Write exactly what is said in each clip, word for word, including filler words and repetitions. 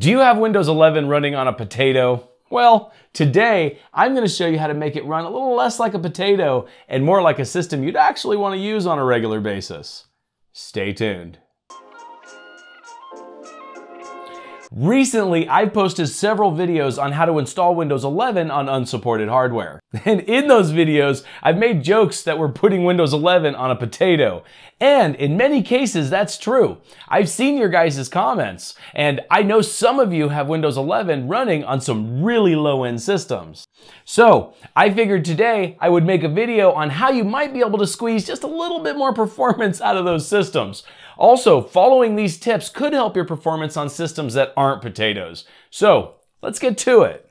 Do you have Windows eleven running on a potato? Well, today I'm going to show you how to make it run a little less like a potato and more like a system you'd actually want to use on a regular basis. Stay tuned. Recently, I've posted several videos on how to install Windows eleven on unsupported hardware. And in those videos, I've made jokes that we're putting Windows eleven on a potato. And in many cases, that's true. I've seen your guys' comments, and I know some of you have Windows eleven running on some really low-end systems. So I figured today I would make a video on how you might be able to squeeze just a little bit more performance out of those systems. Also, following these tips could help your performance on systems that aren't potatoes. So let's get to it.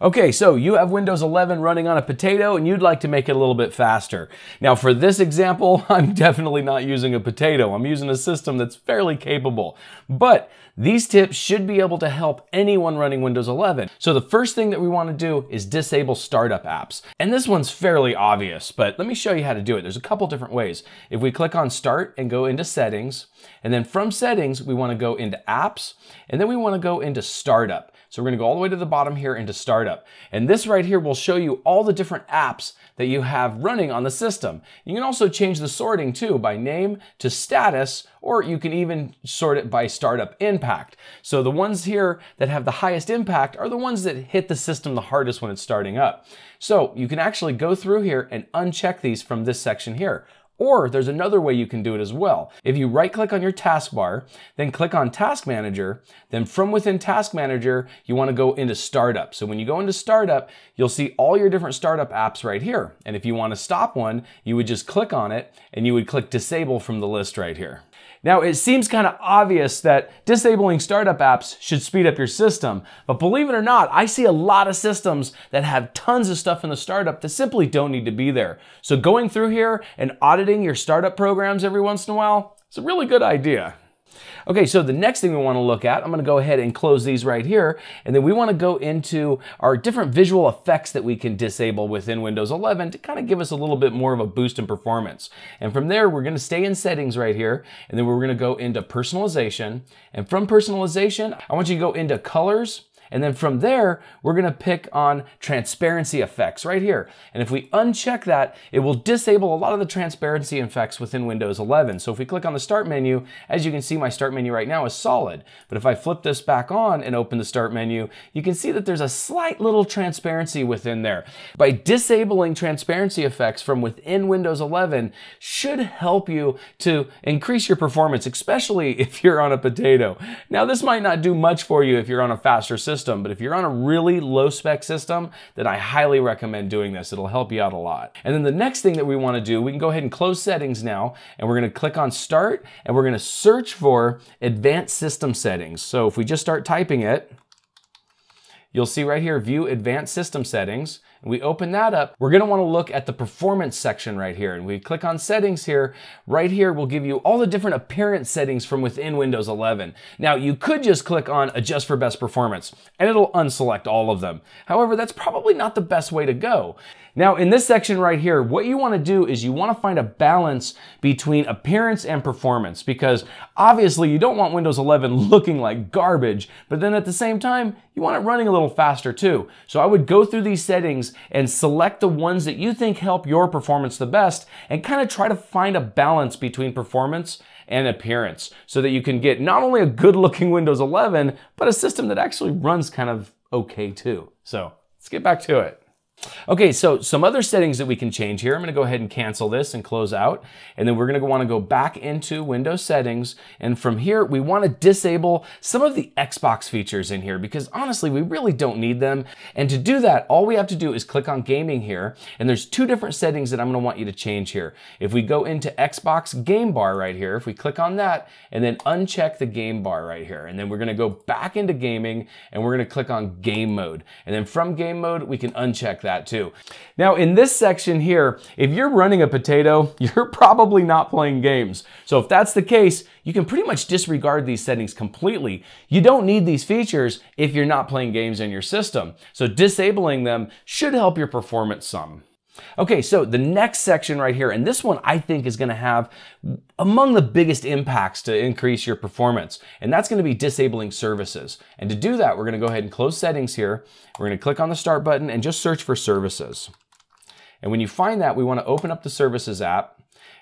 Okay, so you have Windows eleven running on a potato and you'd like to make it a little bit faster. Now for this example, I'm definitely not using a potato. I'm using a system that's fairly capable. But these tips should be able to help anyone running Windows eleven. So the first thing that we want to do is disable startup apps. And this one's fairly obvious, but let me show you how to do it. There's a couple different ways. If we click on Start and go into Settings, and then from Settings, we want to go into Apps, and then we want to go into Startup. So we're going to go all the way to the bottom here into Startup. And this right here will show you all the different apps that you have running on the system. You can also change the sorting too by name to status, or you can even sort it by startup impact. So the ones here that have the highest impact are the ones that hit the system the hardest when it's starting up. So you can actually go through here and uncheck these from this section here. Or there's another way you can do it as well. If you right-click on your taskbar, then click on Task Manager, then from within Task Manager, you want to go into Startup. So when you go into Startup, you'll see all your different startup apps right here. And if you want to stop one, you would just click on it and you would click Disable from the list right here. Now, it seems kind of obvious that disabling startup apps should speed up your system, but believe it or not, I see a lot of systems that have tons of stuff in the startup that simply don't need to be there. So going through here and auditing your startup programs every once in a while, it's a really good idea. Okay, so the next thing we want to look at, I'm going to go ahead and close these right here, and then we want to go into our different visual effects that we can disable within Windows eleven to kind of give us a little bit more of a boost in performance. And from there, we're going to stay in Settings right here, and then we're going to go into Personalization. And from Personalization, I want you to go into Colors. And then from there, we're gonna pick on transparency effects right here. And if we uncheck that, it will disable a lot of the transparency effects within Windows eleven. So if we click on the Start menu, as you can see, my Start menu right now is solid. But if I flip this back on and open the Start menu, you can see that there's a slight little transparency within there. By disabling transparency effects from within Windows eleven should help you to increase your performance, especially if you're on a potato. Now, this might not do much for you if you're on a faster system. But if you're on a really low spec system, then I highly recommend doing this. It'll help you out a lot. And then the next thing that we want to do, we can go ahead and close Settings now, and we're going to click on Start, and we're going to search for Advanced System Settings. So if we just start typing it, you'll see right here, View Advanced System Settings. We open that up, we're gonna wanna look at the performance section right here, and we click on Settings here. Right here will give you all the different appearance settings from within Windows eleven. Now, you could just click on Adjust for Best Performance, and it'll unselect all of them. However, that's probably not the best way to go. Now, in this section right here, what you wanna do is you wanna find a balance between appearance and performance, because obviously you don't want Windows eleven looking like garbage, but then at the same time, you want it running a little faster too. So I would go through these settings and select the ones that you think help your performance the best and kind of try to find a balance between performance and appearance so that you can get not only a good looking Windows eleven, but a system that actually runs kind of okay too. So let's get back to it. Okay, so some other settings that we can change here. I'm gonna go ahead and cancel this and close out. And then we're gonna wanna go back into Windows Settings. And from here, we wanna disable some of the Xbox features in here because honestly, we really don't need them. And to do that, all we have to do is click on Gaming here. And there's two different settings that I'm gonna want you to change here. If we go into Xbox Game Bar right here, if we click on that and then uncheck the Game Bar right here. And then we're gonna go back into Gaming and we're gonna click on Game Mode. And then from Game Mode, we can uncheck that too. Now in this section here, if you're running a potato, you're probably not playing games. So if that's the case, you can pretty much disregard these settings completely. You don't need these features if you're not playing games in your system. So disabling them should help your performance some. Okay, so the next section right here, and this one I think is gonna have among the biggest impacts to increase your performance, and that's gonna be disabling services. And to do that, we're gonna go ahead and close settings here. We're gonna click on the start button and just search for services. And when you find that, we wanna open up the services app.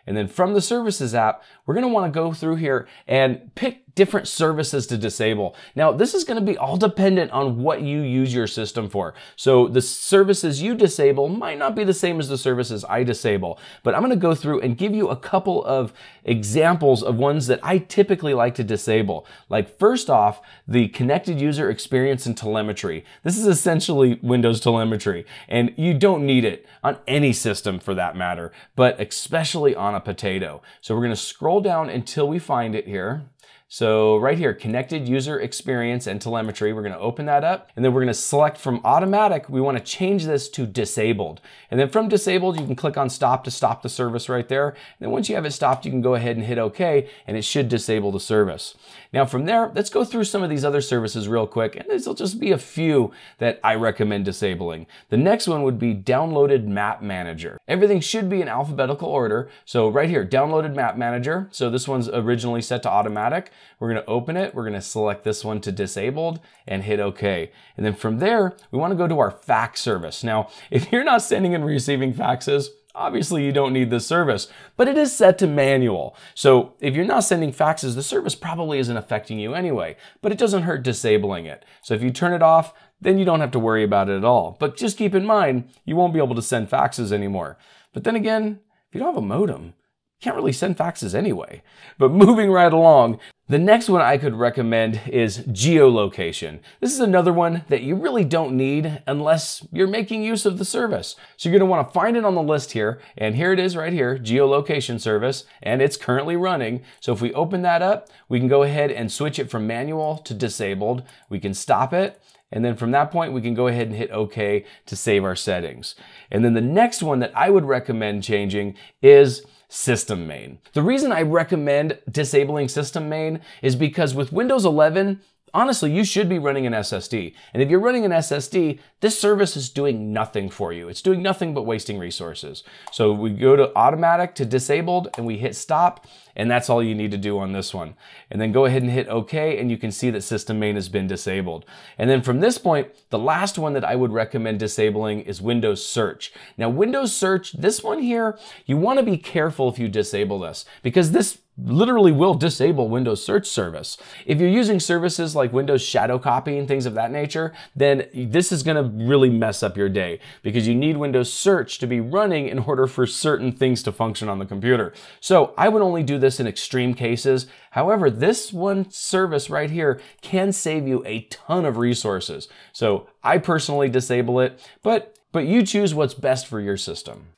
And then from the services app, we're gonna wanna go through here and pick different services to disable. Now, this is gonna be all dependent on what you use your system for. So the services you disable might not be the same as the services I disable, but I'm gonna go through and give you a couple of examples of ones that I typically like to disable. Like first off, the connected user experience and telemetry. This is essentially Windows telemetry, and you don't need it on any system for that matter, but especially on a potato. So we're gonna scroll down until we find it here. So right here, connected user experience and telemetry, we're gonna open that up, and then we're gonna select from automatic, we wanna change this to disabled. And then from disabled, you can click on stop to stop the service right there. And then once you have it stopped, you can go ahead and hit okay, and it should disable the service. Now from there, let's go through some of these other services real quick, and this'll just be a few that I recommend disabling. The next one would be downloaded map manager. Everything should be in alphabetical order. So right here, downloaded map manager. So this one's originally set to automatic. We're gonna open it, we're gonna select this one to disabled and hit okay. And then from there, we wanna go to our fax service. Now, if you're not sending and receiving faxes, obviously you don't need this service, but it is set to manual. So if you're not sending faxes, the service probably isn't affecting you anyway, but it doesn't hurt disabling it. So if you turn it off, then you don't have to worry about it at all. But just keep in mind, you won't be able to send faxes anymore. But then again, if you don't have a modem, can't really send faxes anyway. But moving right along, the next one I could recommend is geolocation. This is another one that you really don't need unless you're making use of the service. So you're gonna wanna find it on the list here, and here it is right here, geolocation service, and it's currently running. So if we open that up, we can go ahead and switch it from manual to disabled. We can stop it, and then from that point, we can go ahead and hit okay to save our settings. And then the next one that I would recommend changing is System main. The reason I recommend disabling system main is because with Windows eleven, honestly, you should be running an S S D. And if you're running an S S D, this service is doing nothing for you. It's doing nothing but wasting resources. So we go to automatic to disabled and we hit stop, and that's all you need to do on this one. And then go ahead and hit okay, and you can see that system main has been disabled. And then from this point, the last one that I would recommend disabling is Windows search. Now Windows search, this one here, you wanna be careful if you disable this, because this literally will disable Windows search service. If you're using services like Windows shadow copy and things of that nature, then this is gonna really mess up your day, because you need Windows search to be running in order for certain things to function on the computer. So I would only do this in extreme cases. However, this one service right here can save you a ton of resources. So I personally disable it, but, but you choose what's best for your system.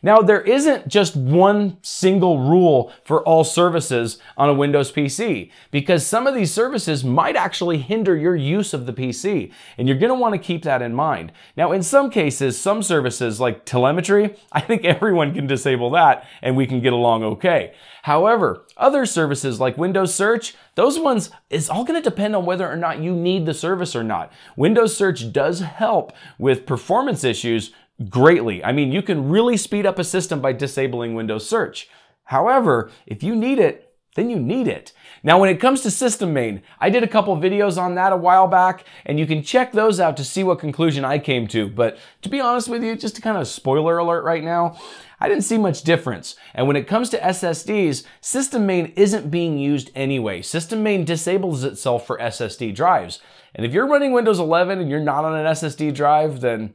Now, there isn't just one single rule for all services on a Windows P C, because some of these services might actually hinder your use of the P C, and you're gonna wanna keep that in mind. Now, in some cases, some services like telemetry, I think everyone can disable that and we can get along okay. However, other services like Windows search, those ones, it's all gonna depend on whether or not you need the service or not. Windows search does help with performance issues greatly. I mean, you can really speed up a system by disabling Windows search. However, if you need it, then you need it. Now, when it comes to system main, I did a couple videos on that a while back, and you can check those out to see what conclusion I came to. But to be honest with you, just to kind of spoiler alert right now, I didn't see much difference. And when it comes to S S Ds, system main isn't being used anyway. System main disables itself for S S D drives. And if you're running Windows eleven and you're not on an S S D drive, then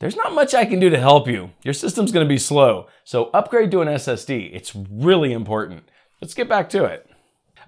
there's not much I can do to help you. Your system's gonna be slow. So upgrade to an S S D, it's really important. Let's get back to it.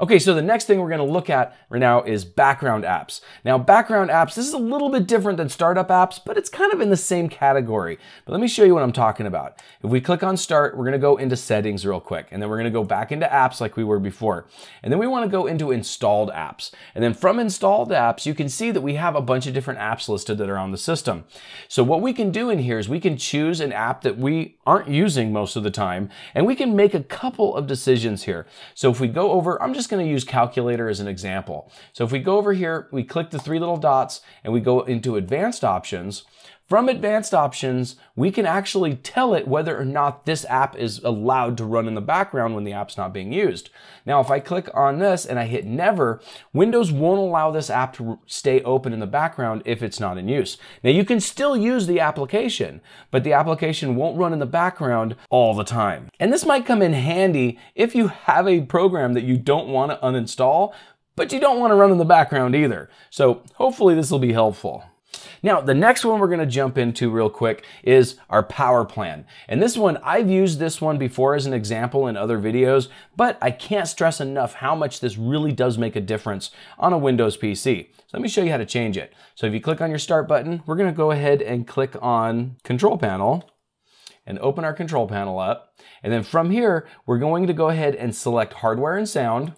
Okay, so the next thing we're gonna look at right now is background apps. Now background apps, this is a little bit different than startup apps, but it's kind of in the same category. But let me show you what I'm talking about. If we click on start, we're gonna go into settings real quick, and then we're gonna go back into apps like we were before. And then we wanna go into installed apps. And then from installed apps, you can see that we have a bunch of different apps listed that are on the system. So what we can do in here is we can choose an app that we aren't using most of the time, and we can make a couple of decisions here. So if we go over, I'm just Just gonna use calculator as an example. So if we go over here, we click the three little dots and we go into advanced options. From advanced options, we can actually tell it whether or not this app is allowed to run in the background when the app's not being used. Now, if I click on this and I hit never, Windows won't allow this app to stay open in the background if it's not in use. Now, you can still use the application, but the application won't run in the background all the time. And this might come in handy if you have a program that you don't want to uninstall, but you don't want to run in the background either. So hopefully this will be helpful. Now, the next one we're going to jump into real quick is our power plan. And this one, I've used this one before as an example in other videos, but I can't stress enough how much this really does make a difference on a Windows P C. So let me show you how to change it. So if you click on your start button, we're going to go ahead and click on Control Panel and open our Control Panel up. And then from here, we're going to go ahead and select Hardware and Sound.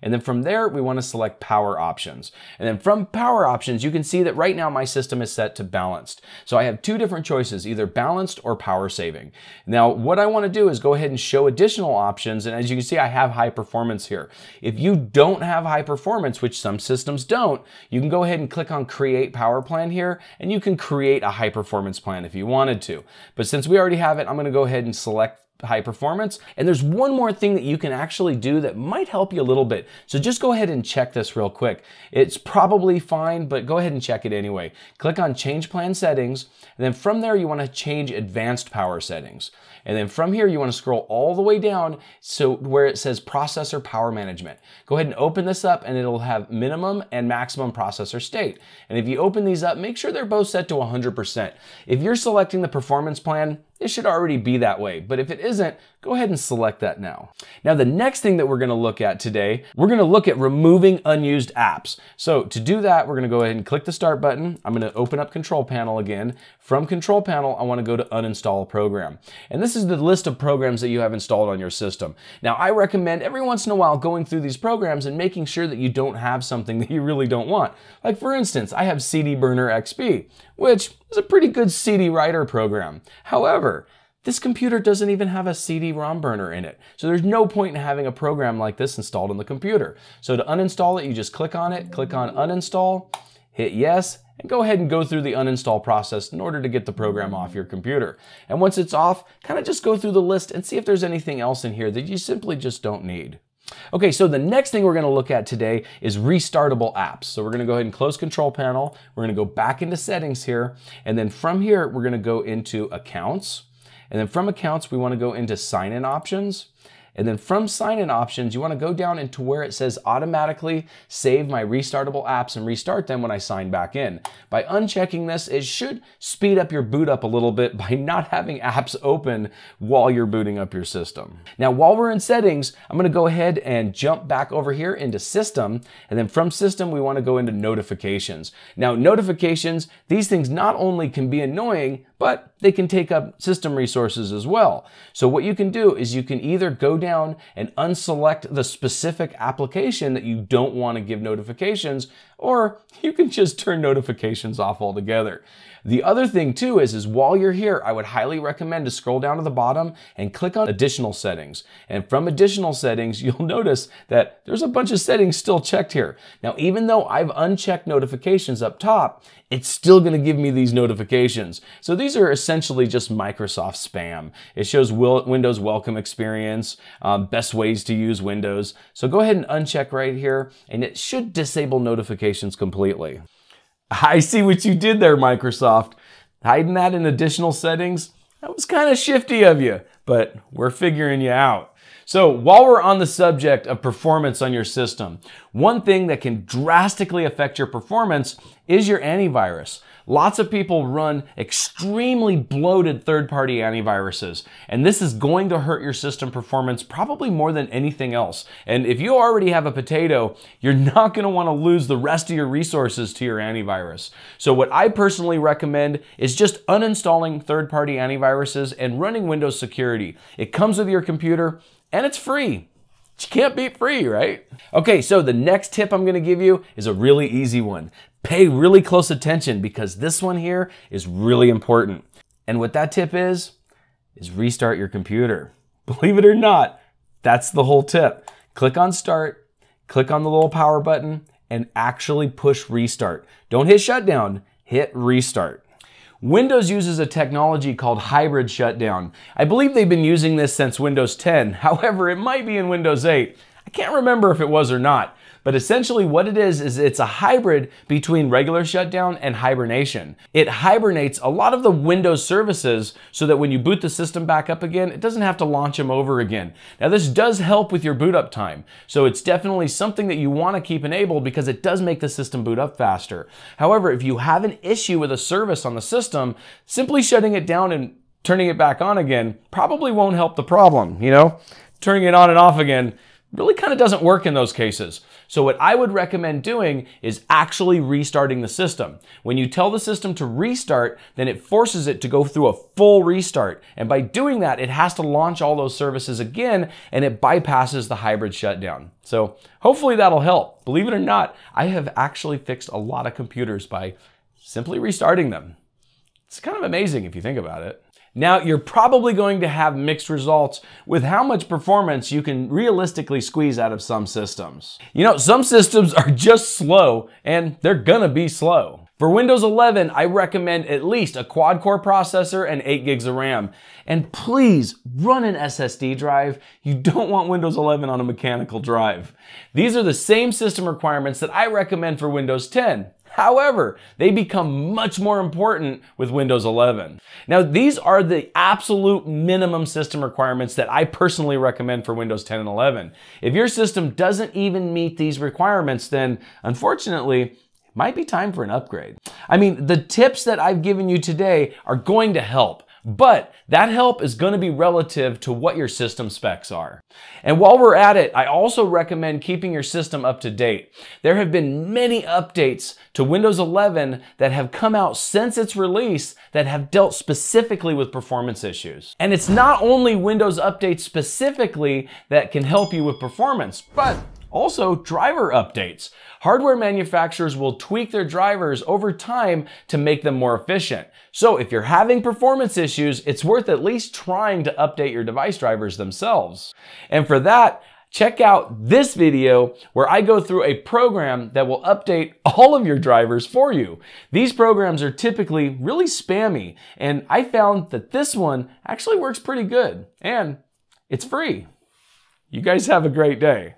And then from there, we want to select power options. And then from power options, you can see that right now my system is set to balanced. So I have two different choices, either balanced or power saving. Now, what I want to do is go ahead and show additional options. And as you can see, I have high performance here. If you don't have high performance, which some systems don't, you can go ahead and click on create power plan here, and you can create a high performance plan if you wanted to. But since we already have it, I'm going to go ahead and select high performance. And there's one more thing that you can actually do that might help you a little bit. So just go ahead and check this real quick. It's probably fine, but go ahead and check it anyway. Click on change plan settings. And then from there, you want to change advanced power settings. And then from here, you want to scroll all the way down so where it says processor power management. Go ahead and open this up and it'll have minimum and maximum processor state. And if you open these up, make sure they're both set to one hundred percent. If you're selecting the performance plan, it should already be that way, but if it isn't, go ahead and select that now. Now, the next thing that we're gonna look at today, we're gonna look at removing unused apps. So to do that, we're gonna go ahead and click the start button. I'm gonna open up Control Panel again. From Control Panel, I wanna go to uninstall a program. And this is the list of programs that you have installed on your system. Now, I recommend every once in a while going through these programs and making sure that you don't have something that you really don't want. Like for instance, I have CDBurner X P, which is a pretty good C D writer program. However, this computer doesn't even have a C D ROM burner in it. So there's no point in having a program like this installed on the computer. So to uninstall it, you just click on it, click on uninstall, hit yes, and go ahead and go through the uninstall process in order to get the program off your computer. And once it's off, kind of just go through the list and see if there's anything else in here that you simply just don't need. Okay, so the next thing we're gonna look at today is restartable apps. So we're gonna go ahead and close Control Panel. We're gonna go back into settings here. And then from here, we're gonna go into accounts. And then from accounts, we want to go into sign-in options. And then from sign-in options, you want to go down into where it says automatically save my restartable apps and restart them when I sign back in. By unchecking this, it should speed up your boot up a little bit by not having apps open while you're booting up your system. Now, while we're in settings, I'm going to go ahead and jump back over here into system. And then from system, we want to go into notifications. Now, notifications, these things not only can be annoying, but they can take up system resources as well. So what you can do is you can either go down and unselect the specific application that you don't want to give notifications, or you can just turn notifications off altogether. The other thing too is, is while you're here, I would highly recommend to scroll down to the bottom and click on additional settings. And from additional settings, you'll notice that there's a bunch of settings still checked here. Now, even though I've unchecked notifications up top, it's still gonna give me these notifications. So these are essentially just Microsoft spam. It shows Windows welcome experience, um, best ways to use Windows. So go ahead and uncheck right here, and it should disable notifications completely. I see what you did there, Microsoft. Hiding that in additional settings, that was kind of shifty of you, but we're figuring you out. So while we're on the subject of performance on your system, one thing that can drastically affect your performance is your antivirus. Lots of people run extremely bloated third-party antiviruses, and this is going to hurt your system performance probably more than anything else. And if you already have a potato, you're not gonna wanna lose the rest of your resources to your antivirus. So what I personally recommend is just uninstalling third-party antiviruses and running Windows Security. It comes with your computer, and it's free. You can't beat free, right? Okay, so the next tip I'm gonna give you is a really easy one. Pay really close attention, because this one here is really important. And what that tip is, is restart your computer. Believe it or not, that's the whole tip. Click on start, click on the little power button, and actually push restart. Don't hit shutdown, hit restart. Windows uses a technology called hybrid shutdown. I believe they've been using this since Windows ten. However, it might be in Windows eight. I can't remember if it was or not. But essentially what it is, is it's a hybrid between regular shutdown and hibernation. It hibernates a lot of the Windows services so that when you boot the system back up again, it doesn't have to launch them over again. Now this does help with your boot up time. So it's definitely something that you want to keep enabled because it does make the system boot up faster. However, if you have an issue with a service on the system, simply shutting it down and turning it back on again probably won't help the problem, you know? Turning it on and off again really kind of doesn't work in those cases. So what I would recommend doing is actually restarting the system. When you tell the system to restart, then it forces it to go through a full restart. And by doing that, it has to launch all those services again, and it bypasses the hybrid shutdown. So hopefully that'll help. Believe it or not, I have actually fixed a lot of computers by simply restarting them. It's kind of amazing if you think about it. Now, you're probably going to have mixed results with how much performance you can realistically squeeze out of some systems. You know, some systems are just slow, and they're gonna be slow. For Windows eleven, I recommend at least a quad-core processor and eight gigs of RAM. And please, run an S S D drive. You don't want Windows eleven on a mechanical drive. These are the same system requirements that I recommend for Windows ten. However, they become much more important with Windows eleven. Now, these are the absolute minimum system requirements that I personally recommend for Windows ten and eleven. If your system doesn't even meet these requirements, then unfortunately, it might be time for an upgrade. I mean, the tips that I've given you today are going to help. But that help is going to be relative to what your system specs are. And while we're at it, I also recommend keeping your system up to date. There have been many updates to Windows eleven that have come out since its release that have dealt specifically with performance issues. And it's not only Windows updates specifically that can help you with performance, but also driver updates. Hardware manufacturers will tweak their drivers over time to make them more efficient. So if you're having performance issues, it's worth at least trying to update your device drivers themselves. And for that, check out this video where I go through a program that will update all of your drivers for you. These programs are typically really spammy, and I found that this one actually works pretty good, and it's free. You guys have a great day.